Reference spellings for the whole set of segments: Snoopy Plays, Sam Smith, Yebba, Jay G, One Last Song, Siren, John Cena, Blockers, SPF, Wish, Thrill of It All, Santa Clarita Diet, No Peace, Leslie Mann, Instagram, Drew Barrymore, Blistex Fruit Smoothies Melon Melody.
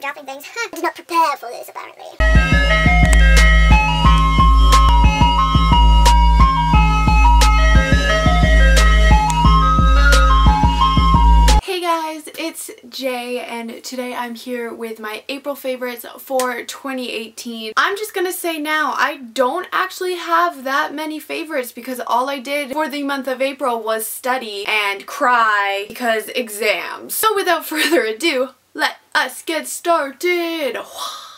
keep dropping things. I did not prepare for this, apparently. Hey guys, it's Jay, and today I'm here with my April favorites for 2018. I'm just gonna say now, I don't actually have that many favorites because all I did for the month of April was study and cry because exams. So without further ado, let us get started.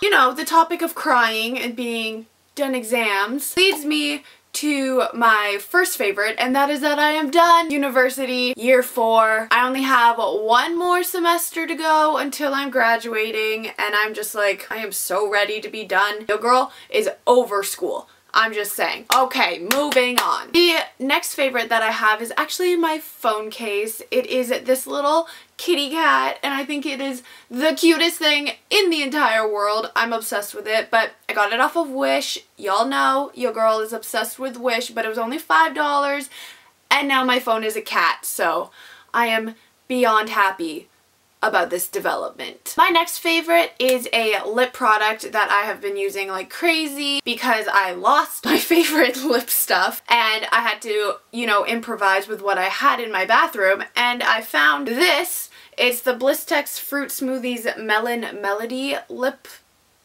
You know, the topic of crying and being done exams leads me to my first favorite, and that is that I am done university year 4. I only have one more semester to go until I'm graduating, and I'm just like, I am so ready to be done. Yo girl is over school. I'm just saying. Okay, moving on. The next favorite that I have is actually my phone case. It is this little kitty cat, and I think it is the cutest thing in the entire world. I'm obsessed with it, but I got it off of Wish. Y'all know your girl is obsessed with Wish, but it was only $5, and now my phone is a cat, so I am beyond happy about this development. My next favorite is a lip product that I have been using like crazy because I lost my favorite lip stuff and I had to, you know, improvise with what I had in my bathroom, and I found this. It's the Blistex Fruit Smoothies Melon Melody lip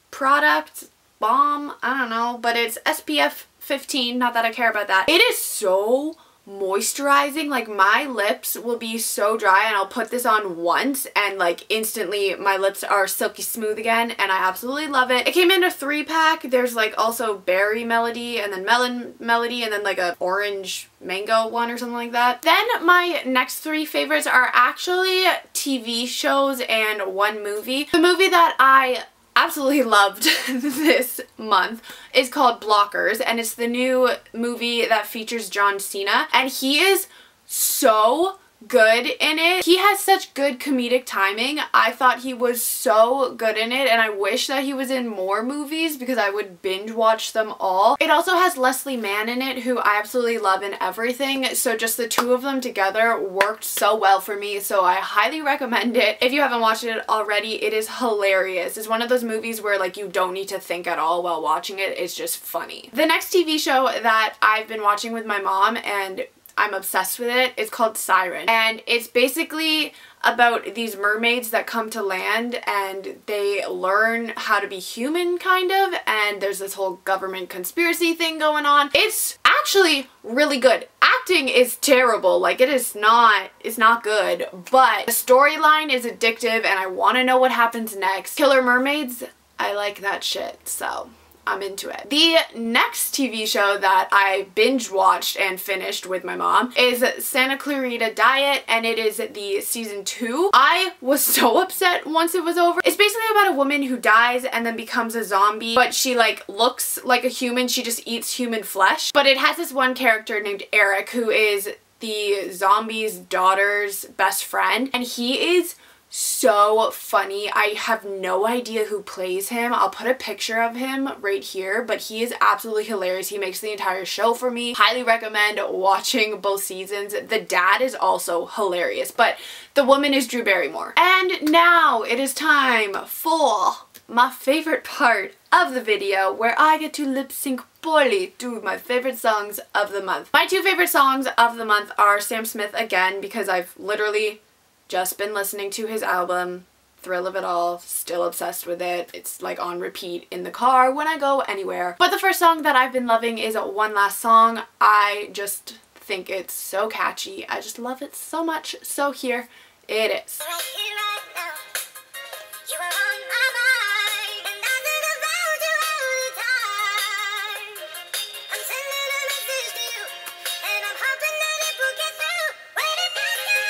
product bomb. I don't know, but it's SPF 15, not that I care about that. It is so moisturizing. Like, my lips will be so dry and I'll put this on once and like instantly my lips are silky smooth again, and I absolutely love it. It came in a 3-pack. There's like also berry melody and then melon melody and then like a orange mango one or something like that. Then my next three favorites are actually TV shows and one movie. The movie that I absolutely loved this month is called Blockers, and it's the new movie that features John Cena, and he is so good in it. He has such good comedic timing. I thought he was so good in it, and I wish that he was in more movies because I would binge watch them all. It also has Leslie Mann in it, who I absolutely love in everything, so just the two of them together worked so well for me, so I highly recommend it. If you haven't watched it already, it is hilarious. It's one of those movies where like you don't need to think at all while watching it. It's just funny. The next TV show that I've been watching with my mom, and I'm obsessed with it, it's called Siren, and it's basically about these mermaids that come to land and they learn how to be human, kind of, and there's this whole government conspiracy thing going on. It's actually really good. Acting is terrible, like it's not good, but the storyline is addictive and I want to know what happens next. Killer mermaids, I like that shit, so I'm into it. The next TV show that I binge watched and finished with my mom is Santa Clarita Diet, and it is the season 2. I was so upset once it was over. It's basically about a woman who dies and then becomes a zombie, but she like looks like a human. She just eats human flesh. But it has this one character named Eric who is the zombie's daughter's best friend, and he is so funny. I have no idea who plays him. I'll put a picture of him right here, but he is absolutely hilarious. He makes the entire show for me. Highly recommend watching both seasons. The dad is also hilarious, but the woman is Drew Barrymore. And now it is time for my favorite part of the video, where I get to lip sync poorly to my favorite songs of the month. My two favorite songs of the month are Sam Smith again, because I've literally just been listening to his album, Thrill of It All, still obsessed with it. It's like on repeat in the car when I go anywhere. But the first song that I've been loving is One Last Song. I just think it's so catchy. I just love it so much. So here it is. Right here, right now, you are on my mind, and I think about you all the time. I'm sending a message to you, and I'm hoping that it will get through. Waiting for you.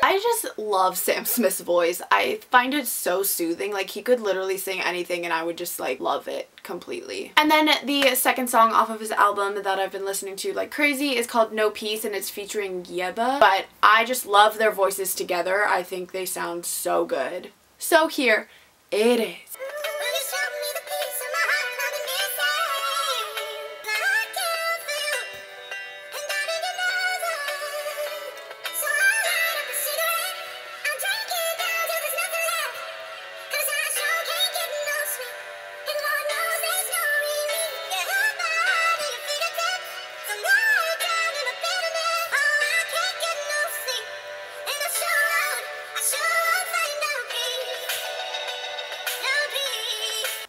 I I just love Sam Smith's voice. I find it so soothing. Like, he could literally sing anything and I would just like love it completely. And then the second song off of his album that I've been listening to like crazy is called No Peace, and it's featuring Yebba, but I just love their voices together. I think they sound so good. So here it is.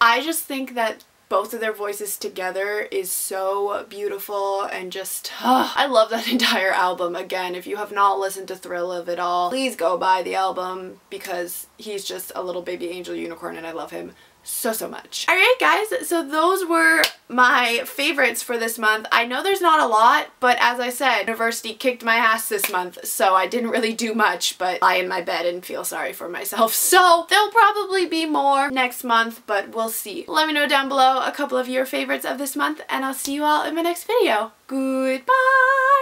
I just think that both of their voices together is so beautiful and just, I love that entire album. Again, if you have not listened to Thrill of It All, please go buy the album because he's just a little baby angel unicorn and I love him so, so much. Alright guys, so those were my favorites for this month. I know there's not a lot, but as I said, university kicked my ass this month, so I didn't really do much but lie in my bed and feel sorry for myself. So there'll probably be more next month, but we'll see. Let me know down below a couple of your favorites of this month, and I'll see you all in my next video. Goodbye!